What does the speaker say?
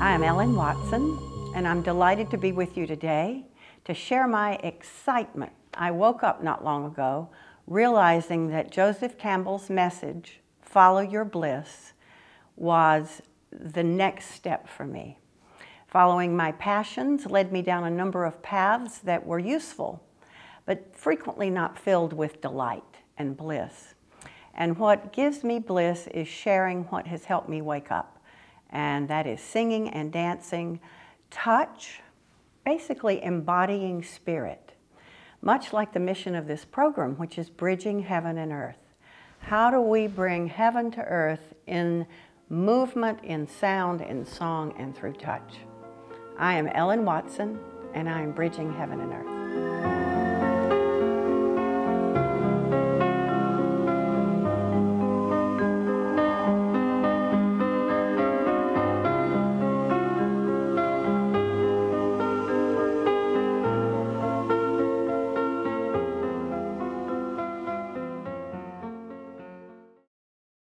I'm Ellen Watson, and I'm delighted to be with you today to share my excitement. I woke up not long ago realizing that Joseph Campbell's message, Follow Your Bliss, was the next step for me. Following my passions led me down a number of paths that were useful, but frequently not filled with delight and bliss. And what gives me bliss is sharing what has helped me wake up. And that is singing and dancing, touch, basically embodying spirit, much like the mission of this program, which is Bridging Heaven and Earth. How do we bring heaven to earth in movement, in sound, in song, and through touch? I am Ellen Watson, and I am Bridging Heaven and Earth.